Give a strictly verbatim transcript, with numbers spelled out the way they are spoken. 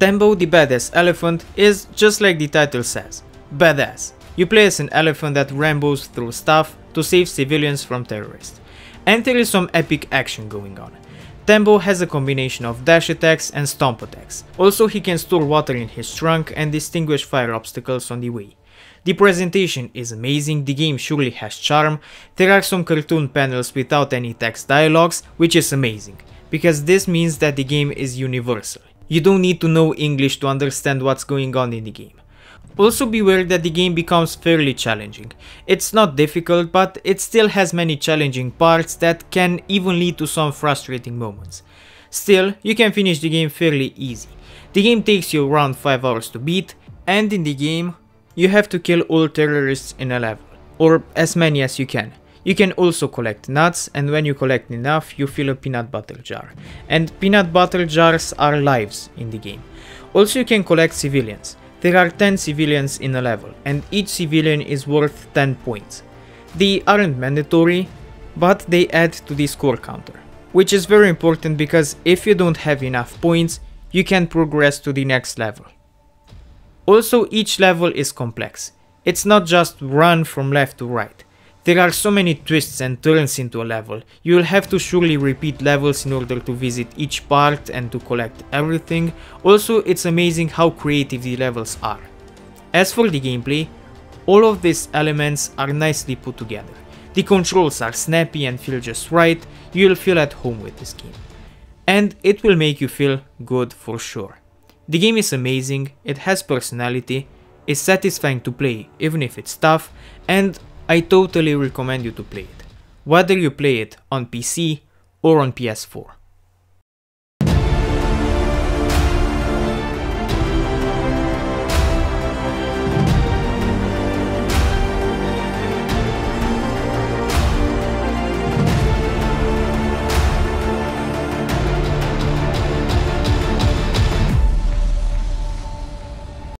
Tembo the Badass Elephant is, just like the title says, badass. You play as an elephant that rambles through stuff to save civilians from terrorists. And there is some epic action going on. Tembo has a combination of dash attacks and stomp attacks. Also, he can store water in his trunk and distinguish fire obstacles on the way. The presentation is amazing, the game surely has charm, there are some cartoon panels without any text dialogues, which is amazing, because this means that the game is universal. You don't need to know English to understand what's going on in the game. Also beware that the game becomes fairly challenging. It's not difficult, but it still has many challenging parts that can even lead to some frustrating moments. Still, you can finish the game fairly easy. The game takes you around five hours to beat, and in the game, you have to kill all terrorists in a level, or as many as you can. You can also collect nuts, and when you collect enough, you fill a peanut butter jar. And peanut butter jars are lives in the game. Also, you can collect civilians. There are ten civilians in a level, and each civilian is worth ten points. They aren't mandatory, but they add to the score counter, which is very important because if you don't have enough points, you can progress to the next level. Also, each level is complex. It's not just run from left to right. There are so many twists and turns into a level. You'll have to surely repeat levels in order to visit each part and to collect everything. Also, it's amazing how creative the levels are. As for the gameplay, all of these elements are nicely put together. The controls are snappy and feel just right. You'll feel at home with this game. And it will make you feel good for sure. The game is amazing, it has personality, is satisfying to play, even if it's tough, and I totally recommend you to play it, whether you play it on P C or on P S four.